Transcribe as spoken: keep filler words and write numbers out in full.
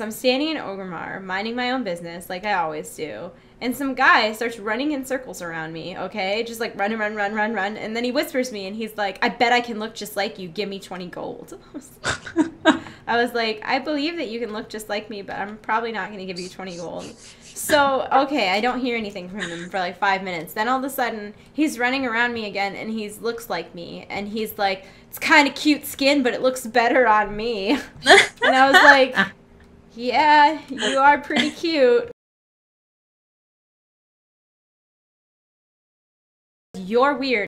I'm standing in Orgrimmar, minding my own business, like I always do, and some guy starts running in circles around me, okay? Just like run, run, run, run, run, and then he whispers me, and he's like, I bet I can look just like you, give me twenty gold. I was like, I, was like, I believe that you can look just like me, but I'm probably not going to give you twenty gold. So, okay, I don't hear anything from him for like five minutes. Then all of a sudden, he's running around me again, and he looks like me, and he's like, it's kind of cute skin, but it looks better on me. And I was like... yeah, you are pretty cute. You're weird.